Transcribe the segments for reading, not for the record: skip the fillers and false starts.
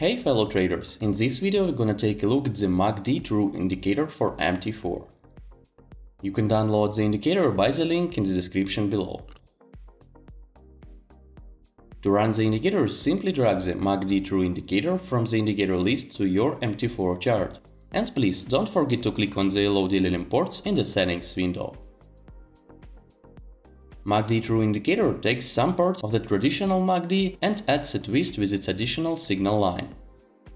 Hey fellow traders, in this video we're gonna take a look at the MACD True indicator for MT4. You can download the indicator by the link in the description below. To run the indicator, simply drag the MACD True indicator from the indicator list to your MT4 chart. And please don't forget to click on the yellow DLL imports in the settings window. MACD True indicator takes some parts of the traditional MACD and adds a twist with its additional signal line.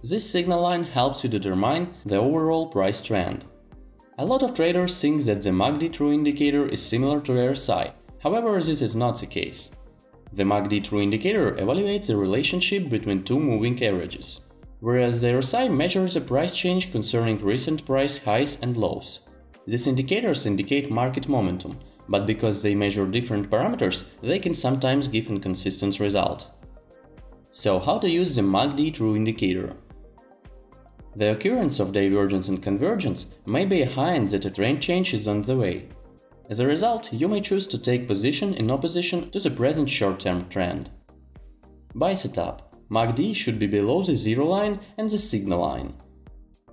This signal line helps you determine the overall price trend. A lot of traders think that the MACD True indicator is similar to RSI, however this is not the case. The MACD True indicator evaluates the relationship between two moving averages, whereas the RSI measures the price change concerning recent price highs and lows. These indicators indicate market momentum, but because they measure different parameters, they can sometimes give inconsistent result. So how to use the MACD True indicator? The occurrence of divergence and convergence may be a hint that a trend change is on the way. As a result, you may choose to take position in opposition to the present short-term trend. Buy setup. MACD should be below the zero line and the signal line.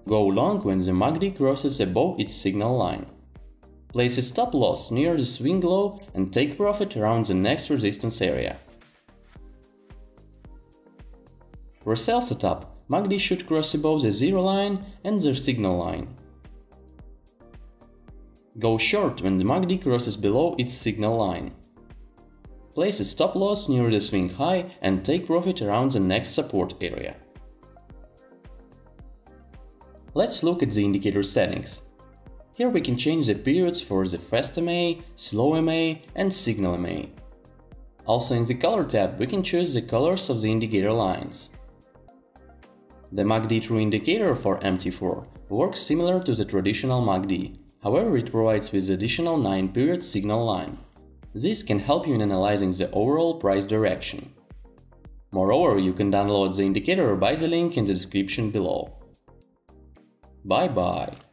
Go long when the MACD crosses above its signal line. Place a stop loss near the swing low and take profit around the next resistance area. Resell setup. MACD should cross above the zero line and the signal line. Go short when the MACD crosses below its signal line. Place a stop loss near the swing high and take profit around the next support area. Let's look at the indicator settings. Here we can change the periods for the fast MA, slow MA and signal MA. Also in the color tab we can choose the colors of the indicator lines. The MACD True indicator for MT4 works similar to the traditional MACD, however it provides with additional 9-period signal line. This can help you in analyzing the overall price direction. Moreover, you can download the indicator by the link in the description below. Bye bye!